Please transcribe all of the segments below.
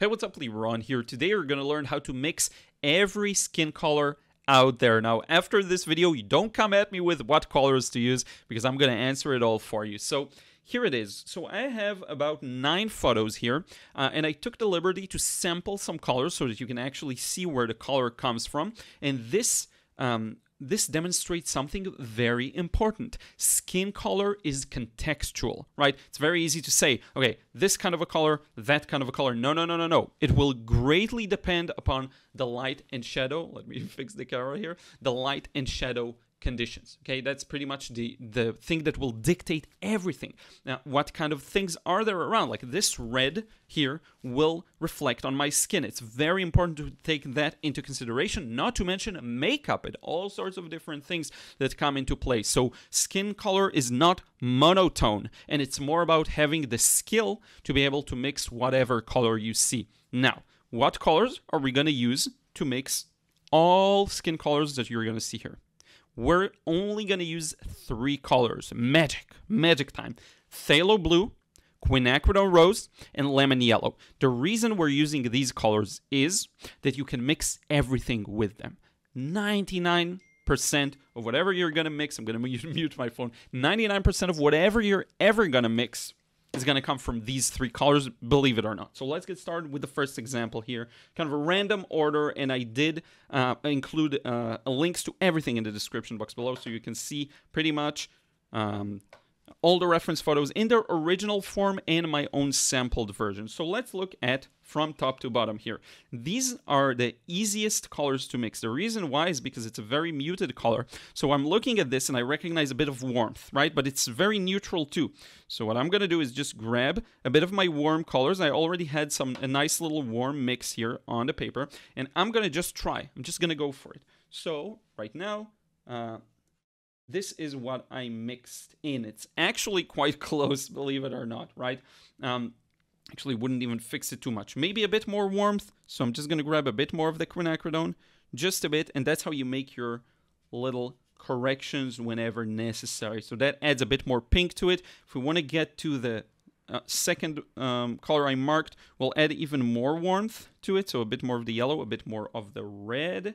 Hey, what's up, Leron here. Today we're going to learn how to mix every skin color out there. Now, after this video, you don't come at me with what colors to use because I'm going to answer it all for you. So here it is. So I have about 9 photos here, and I took the liberty to sample some colors so that you can actually see where the color comes from. And this demonstrates something very important. Skin color is contextual, right? It's very easy to say, okay, this kind of a color, that kind of a color. No. It will greatly depend upon the light and shadow. Let me fix the camera here. The light and shadow conditions, okay? That's pretty much the thing that will dictate everything. Now, what kind of things are there around? Like this red here will reflect on my skin. It's very important to take that into consideration, not to mention makeup and all sorts of different things that come into play. So skin color is not monotone, and it's more about having the skill to be able to mix whatever color you see. Now, what colors are we going to use to mix all skin colors that you're going to see here? We're only going to use 3 colors. Magic time. Phthalo blue, quinacridone rose, and lemon yellow. The reason we're using these colors is that you can mix everything with them. 99% of whatever you're going to mix, I'm going to mute my phone, 99% of whatever you're ever going to mix is going to come from these 3 colors, believe it or not. So let's get started with the first example here. Kind of a random order, and I did include links to everything in the description box below, so you can see pretty much all the reference photos in their original form and my own sampled version. So let's look at from top to bottom here. These are the easiest colors to mix. The reason why is because it's a very muted color. So I'm looking at this and I recognize a bit of warmth, right? But it's very neutral too. So what I'm going to do is just grab a bit of my warm colors. I already had a nice little warm mix here on the paper, and I'm going to just try. I'm just going to go for it. So right now, this is what I mixed in. It's actually quite close, believe it or not, right? Actually, wouldn't even fix it too much. Maybe a bit more warmth. So I'm just going to grab a bit more of the quinacridone, just a bit. And that's how you make your little corrections whenever necessary. So that adds a bit more pink to it. If we want to get to the second color I marked, we'll add even more warmth to it. So a bit more of the yellow, a bit more of the red.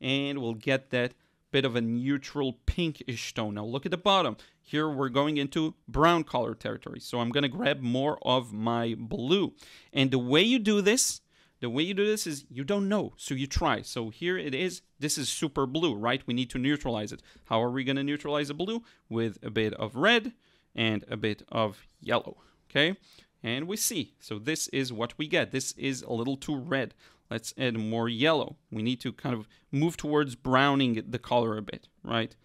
And we'll get that bit of a neutral pinkish tone. Now look at the bottom. Here we're going into brown color territory. So I'm going to grab more of my blue. And the way you do this is you don't know. So you try. So here it is. This is super blue, right? We need to neutralize it. How are we going to neutralize the blue? With a bit of red and a bit of yellow. Okay. And we see. So this is what we get. This is a little too red. Let's add more yellow. We need to kind of move towards browning the color a bit, right?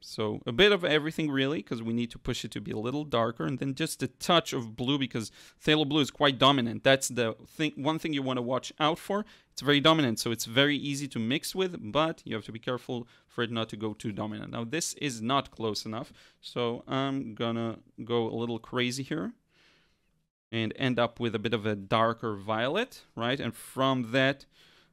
So a bit of everything really, because we need to push it to be a little darker, and then just a touch of blue because phthalo blue is quite dominant. That's the thing. One thing you want to watch out for. It's very dominant, so it's very easy to mix with, but you have to be careful for it not to go too dominant. Now this is not close enough, so I'm gonna go a little crazy here and end up with a bit of a darker violet, right? And from that,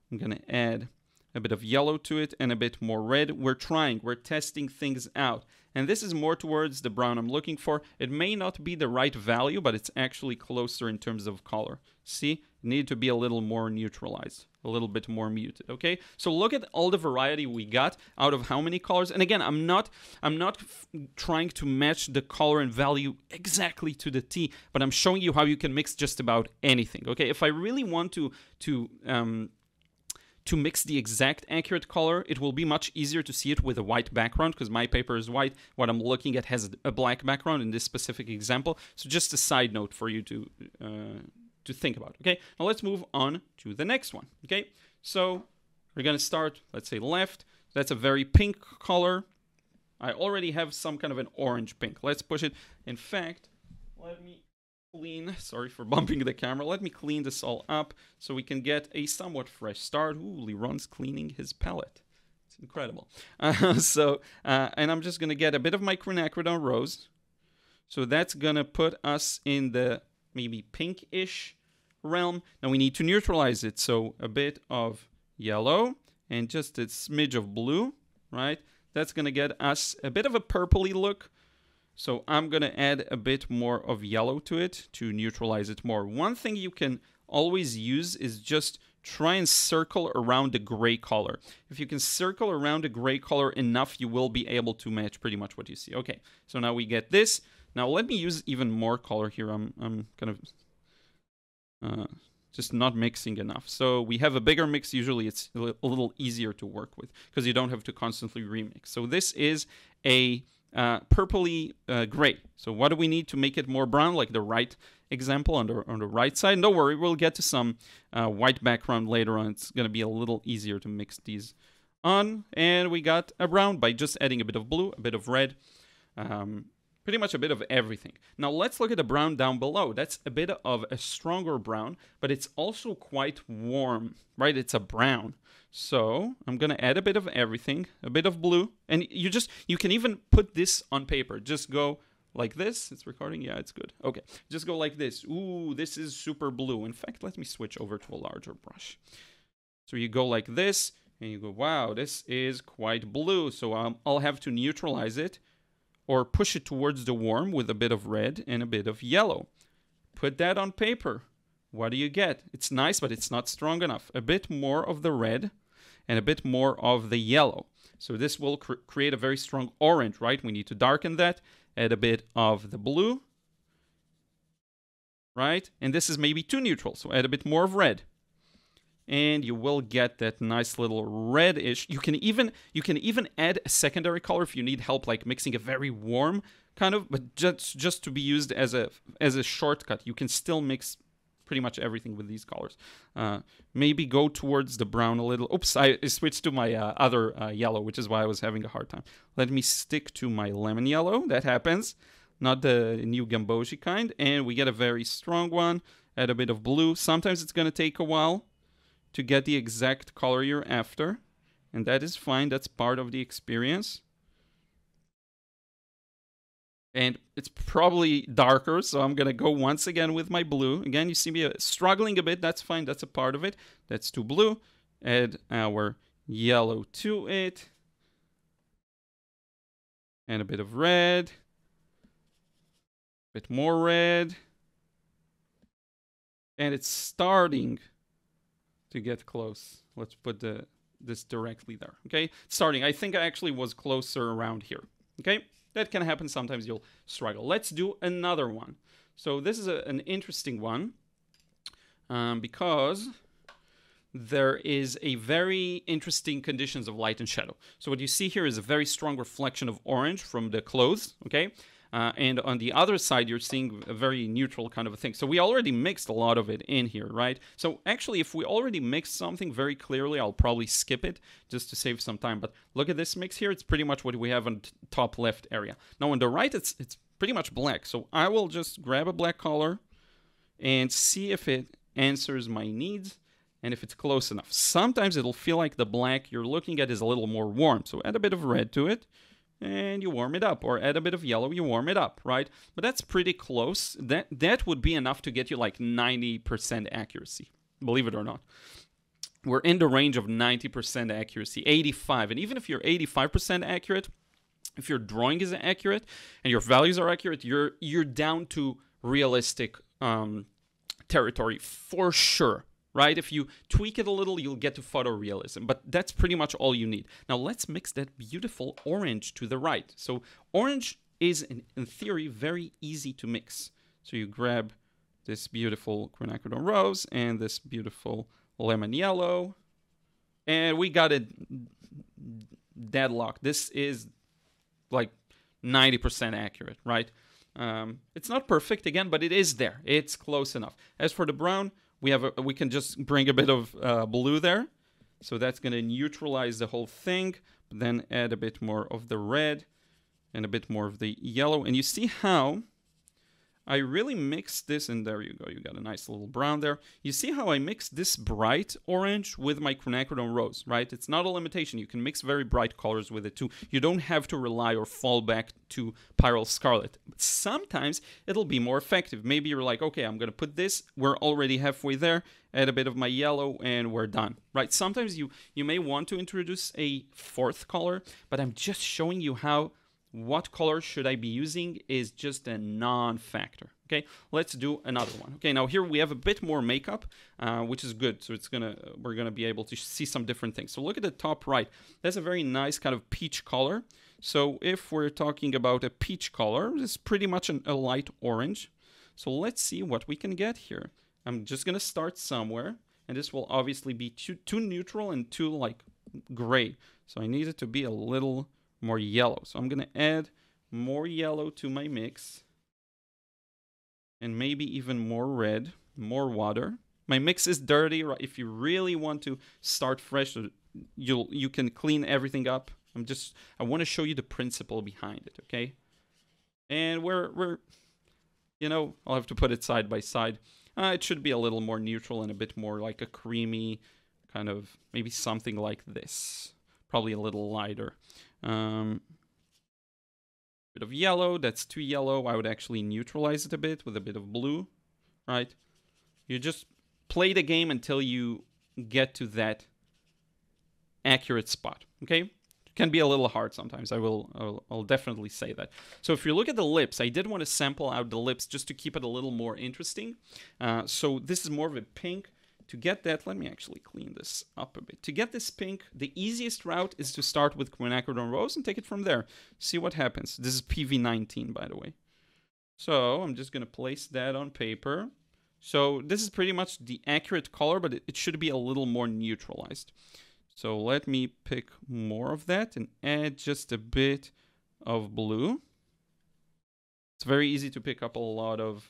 I'm gonna add a bit of yellow to it and a bit more red. We're trying, we're testing things out. And this is more towards the brown I'm looking for. It may not be the right value, but it's actually closer in terms of color. See, it needed to be a little more neutralized, a little bit more muted, okay? So look at all the variety we got out of how many colors. And again, I'm not trying to match the color and value exactly to the T, but I'm showing you how you can mix just about anything, okay? If I really want to mix the exact accurate color, it will be much easier to see it with a white background because my paper is white. What I'm looking at has a black background in this specific example. So just a side note for you to think about, okay? Now let's move on to the next one, okay? So we're going to start, let's say left. That's a very pink color. I already have some kind of an orange pink. Let's push it. In fact, let me clean, sorry for bumping the camera, let me clean this all up so we can get a somewhat fresh start. Ooh, Leron's cleaning his palette. It's incredible. And I'm just going to get a bit of my quinacridone rose. So that's going to put us in the maybe pinkish realm. Now we need to neutralize it. So a bit of yellow and just a smidge of blue, right? That's going to get us a bit of a purpley look. So I'm going to add a bit more of yellow to it to neutralize it more. One thing you can always use is just try and circle around the gray color. If you can circle around the gray color enough, you will be able to match pretty much what you see. Okay, so now we get this. Now let me use even more color here. I'm kind of just not mixing enough. So we have a bigger mix. Usually it's a little easier to work with because you don't have to constantly remix. So this is a purpley gray. So what do we need to make it more brown, like the right example on the right side? And don't worry, we'll get to some white background later on. It's going to be a little easier to mix these on. And we got a brown by just adding a bit of blue, a bit of red, pretty much a bit of everything. Now let's look at the brown down below. That's a bit of a stronger brown, but it's also quite warm, right? It's a brown. So I'm going to add a bit of everything, a bit of blue. And you can even put this on paper. Just go like this. It's recording. Yeah, it's good. Okay. Just go like this. Ooh, this is super blue. In fact, let me switch over to a larger brush. So you go like this and you go, wow, this is quite blue. So I'll have to neutralize it or push it towards the warm with a bit of red and a bit of yellow. Put that on paper. What do you get? It's nice, but it's not strong enough. A bit more of the red and a bit more of the yellow. So this will create a very strong orange, right? We need to darken that. Add a bit of the blue, right? And this is maybe too neutral, so add a bit more of red. And you will get that nice little reddish. You can even add a secondary color if you need help, like mixing a very warm kind of, but just to be used as a shortcut. You can still mix pretty much everything with these colors. Maybe go towards the brown a little. Oops, I switched to my other yellow, which is why I was having a hard time. Let me stick to my lemon yellow. That happens, not the new Gamboge kind. And we get a very strong one. Add a bit of blue. Sometimes it's going to take a while to get the exact color you're after. And that is fine. That's part of the experience. And it's probably darker, so I'm going to go once again with my blue. Again, you see me struggling a bit. That's fine. That's a part of it. That's too blue. Add our yellow to it. And a bit of red. A bit more red. And it's starting to get close. Let's put this directly there, okay? Starting, I think I actually was closer around here, okay? That can happen sometimes, you'll struggle. Let's do another one. So this is an interesting one because there is a very interesting conditions of light and shadow. So what you see here is a very strong reflection of orange from the clothes, okay? And on the other side, you're seeing a very neutral kind of a thing. So we already mixed a lot of it in here, right? So actually, if we already mixed something very clearly, I'll probably skip it just to save some time. But look at this mix here. It's pretty much what we have on top left area. Now on the right, it's pretty much black. So I will just grab a black color and see if it answers my needs and if it's close enough. Sometimes it'll feel like the black you're looking at is a little more warm. So add a bit of red to it. And you warm it up, or add a bit of yellow, you warm it up, right? But that's pretty close. That would be enough to get you like 90% accuracy, believe it or not. We're in the range of 90% accuracy, 85. And even if you're 85% accurate, if your drawing is accurate and your values are accurate, you're down to realistic territory for sure. Right? If you tweak it a little, you'll get to photorealism, but that's pretty much all you need. Now let's mix that beautiful orange to the right. So orange is, in theory, very easy to mix. So you grab this beautiful quinacridone rose and this beautiful lemon yellow, and we got it deadlocked. This is like 90% accurate, right? It's not perfect again, but it is there. It's close enough. As for the brown, we can just bring a bit of blue there. So that's going to neutralize the whole thing. But then add a bit more of the red and a bit more of the yellow. And you see how I really mixed this. And there you go. You got a nice little brown there. You see how I mixed this bright orange with my quinacridone rose, right? It's not a limitation. You can mix very bright colors with it too. You don't have to rely or fall back to pyrrole scarlet. But sometimes it'll be more effective. Maybe you're like, okay, I'm going to put this. We're already halfway there. Add a bit of my yellow and we're done, right? Sometimes you may want to introduce a fourth color, but I'm just showing you how what color should I be using is just a non-factor. Okay, let's do another one. Okay, now here we have a bit more makeup, which is good. So we're gonna be able to see some different things. So look at the top right. That's a very nice kind of peach color. So if we're talking about a peach color, it's pretty much a light orange. So let's see what we can get here. I'm just gonna start somewhere, and this will obviously be too neutral and too like gray. So I need it to be a little more yellow. So I'm gonna add more yellow to my mix. And maybe even more red, more water. My mix is dirty. Right? If you really want to start fresh, you can clean everything up. I want to show you the principle behind it, okay? And we're I'll have to put it side by side. It should be a little more neutral and a bit more like a creamy kind of, maybe something like this. Probably a little lighter. Bit of yellow, that's too yellow. I would actually neutralize it a bit with a bit of blue, right? You just play the game until you get to that accurate spot, okay? It can be a little hard sometimes, I'll definitely say that. So if you look at the lips, I did want to sample out the lips just to keep it a little more interesting. So this is more of a pink. To get that, let me actually clean this up a bit. To get this pink, the easiest route is to start with quinacridone rose and take it from there. See what happens. This is PV19, by the way. So I'm just going to place that on paper. So this is pretty much the accurate color, but it should be a little more neutralized. So let me pick more of that and add just a bit of blue. It's very easy to pick up a lot of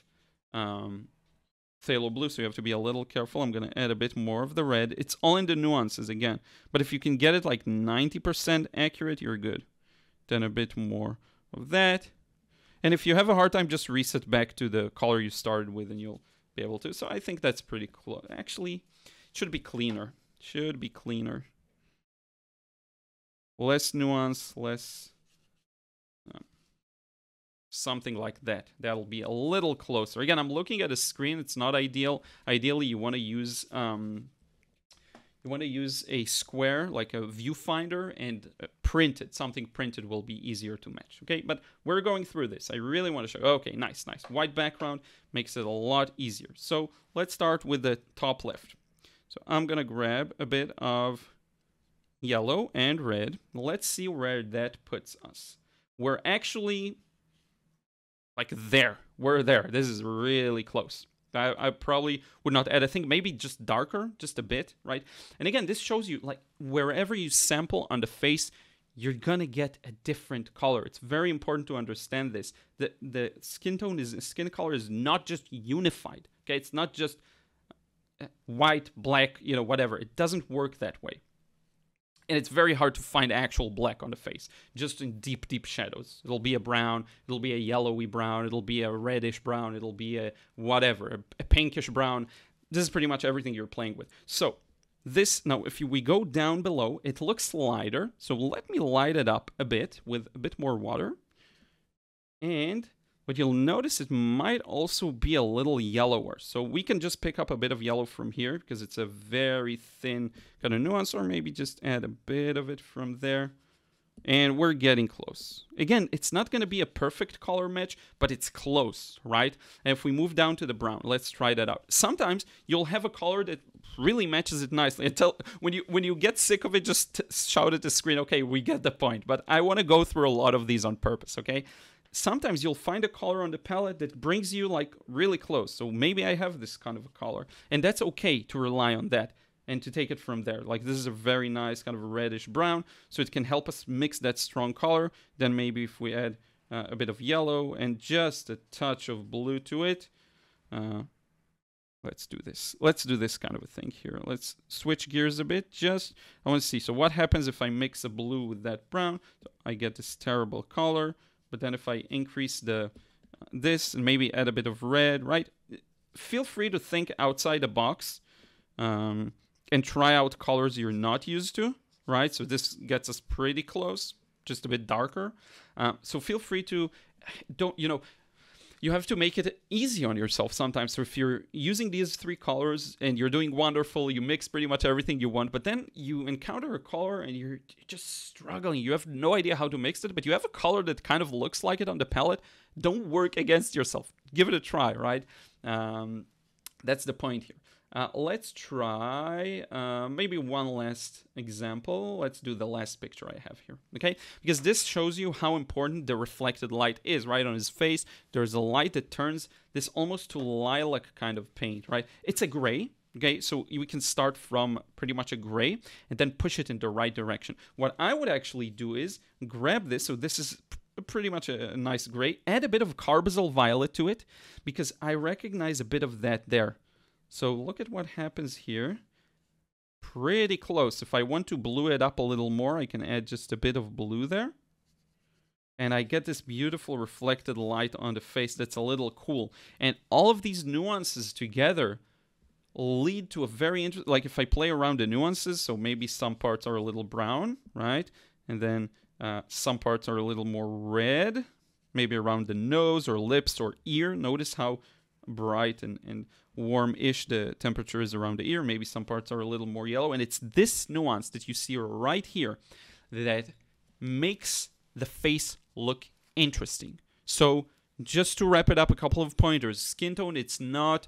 phthalo blue, so you have to be a little careful. I'm going to add a bit more of the red. It's all in the nuances again, but if you can get it like 90% accurate, you're good. Then a bit more of that. And if you have a hard time, just reset back to the color you started with and you'll be able to. So I think that's pretty close. Actually, it should be cleaner. Should be cleaner. Less nuance, less... something like that. That'll be a little closer. Again, I'm looking at a screen. It's not ideal. Ideally, you want to use a square, like a viewfinder, and print it. Something printed will be easier to match. Okay, but we're going through this. I really want to show. Okay, nice, nice. White background makes it a lot easier. So let's start with the top left. So I'm gonna grab a bit of yellow and red. Let's see where that puts us. We're actually like there, we're there. This is really close. I probably would not add a thing, maybe just darker, just a bit, right? And again, this shows you like wherever you sample on the face, you're gonna get a different color. It's very important to understand this. The skin tone is, skin color is not just unified, okay? It's not just white, black, you know, whatever. It doesn't work that way. And it's very hard to find actual black on the face, just in deep, deep shadows. It'll be a brown, it'll be a yellowy brown, it'll be a reddish brown, it'll be a whatever, a pinkish brown. This is pretty much everything you're playing with. So this, now if we go down below, it looks lighter. So let me light it up a bit with a bit more water. And what you'll notice, it might also be a little yellower. So we can just pick up a bit of yellow from here because it's a very thin kind of nuance, or maybe just add a bit of it from there. And we're getting close. Again, it's not going to be a perfect color match, but it's close, right? And if we move down to the brown, let's try that out. Sometimes you'll have a color that really matches it nicely. Until when you get sick of it, just shout at the screen, okay, we get the point. But I want to go through a lot of these on purpose, okay? Sometimes you'll find a color on the palette that brings you like really close. So maybe I have this kind of a color, and that's okay to rely on that and to take it from there. Like this is a very nice kind of reddish brown, so it can help us mix that strong color. Then maybe if we add a bit of yellow and just a touch of blue to it, let's do this. Let's do this kind of a thing here. Let's switch gears a bit. Just, I want to see. So what happens if I mix a blue with that brown? I get this terrible color. But then if I increase the this and maybe add a bit of red, right? Feel free to think outside the box and try out colors you're not used to, right? So this gets us pretty close, just a bit darker. So feel free to, don't, you know, you have to make it easy on yourself sometimes. So if you're using these three colors and you're doing wonderful, you mix pretty much everything you want, but then you encounter a color and you're just struggling. You have no idea how to mix it, but you have a color that kind of looks like it on the palette. Don't work against yourself. Give it a try, right? That's the point here. Let's try maybe one last example. Let's do the last picture I have here, okay? Because this shows you how important the reflected light is, right? On his face, there's a light that turns this almost to lilac kind of paint, right? It's a gray, okay? So we can start from pretty much a gray and then push it in the right direction. What I would actually do is grab this. So this is pretty much a nice gray. Add a bit of carbazole violet to it because I recognize a bit of that there. So look at what happens here. Pretty close. If I want to blue it up a little more, I can add just a bit of blue there. And I get this beautiful reflected light on the face that's a little cool. And all of these nuances together lead to a very interesting... Like if I play around the nuances, so maybe some parts are a little brown, right? And then some parts are a little more red. Maybe around the nose or lips or ear. Notice how bright and warm-ish the temperature is around the ear. Maybe some parts are a little more yellow. And it's this nuance that you see right here that makes the face look interesting. So just to wrap it up, a couple of pointers. Skin tone, it's not...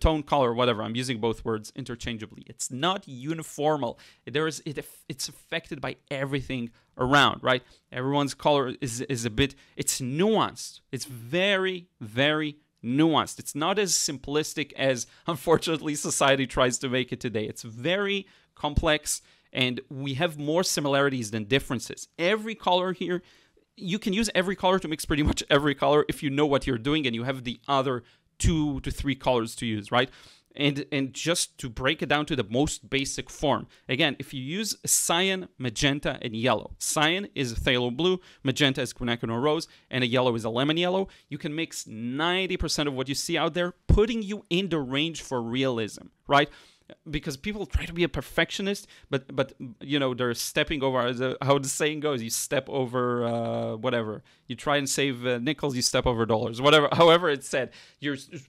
tone, color, whatever. I'm using both words interchangeably. It's not uniformal. It's affected by everything around, right? Everyone's color is a bit... It's nuanced. It's very, very nuanced. It's not as simplistic as, unfortunately, society tries to make it today. It's very complex, and we have more similarities than differences. Every color here... You can use every color to mix pretty much every color if you know what you're doing and you have the other 2 to 3 colors to use, right? And just to break it down to the most basic form. Again, if you use cyan, magenta, and yellow. Cyan is phthalo blue, magenta is quinacridone rose, and a yellow is a lemon yellow. You can mix 90% of what you see out there, putting you in the range for realism, right? Because people try to be a perfectionist, but you know, they're stepping over, how the saying goes, you step over whatever. You try and save nickels, you step over dollars, whatever. However it's said,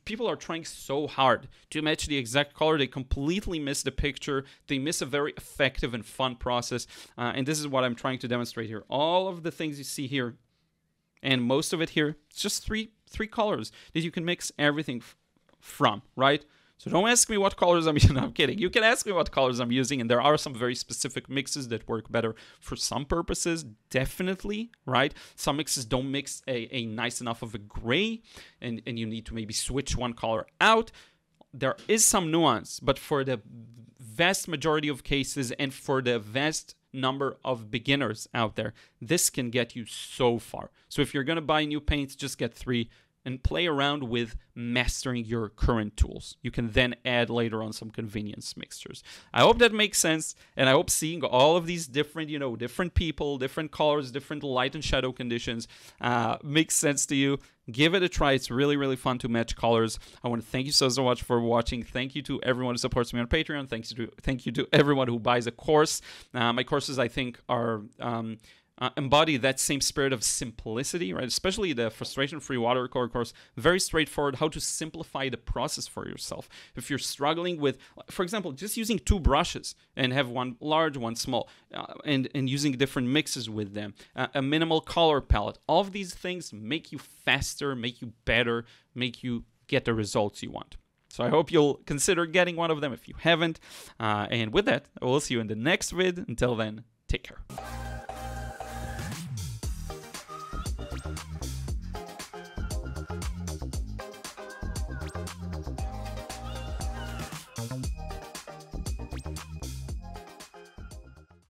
people are trying so hard to match the exact color, they completely miss the picture, they miss a very effective and fun process, and this is what I'm trying to demonstrate here. All of the things you see here, and most of it here, it's just three colors that you can mix everything from, right? So don't ask me what colors I'm using. I'm kidding. You can ask me what colors I'm using, and there are some very specific mixes that work better for some purposes, definitely, right? Some mixes don't mix a nice enough of a gray, and you need to maybe switch one color out. There is some nuance, but for the vast majority of cases and for the vast number of beginners out there, this can get you so far. So if you're going to buy new paints, just get 3 and play around with mastering your current tools. You can then add later on some convenience mixtures. I hope that makes sense, and I hope seeing all of these different, you know, different people, different colors, different light and shadow conditions makes sense to you. Give it a try. It's really, really fun to match colors. I want to thank you so much for watching. Thank you to everyone who supports me on Patreon. Thank you to everyone who buys a course. My courses, I think, are... embody that same spirit of simplicity, right? Especially the frustration-free watercolor course, very straightforward, how to simplify the process for yourself. If you're struggling with, for example, just using 2 brushes and have one large, one small, and using different mixes with them, a minimal color palette, all of these things make you faster, make you better, make you get the results you want. So I hope you'll consider getting one of them if you haven't. And with that, I will see you in the next vid. Until then, take care.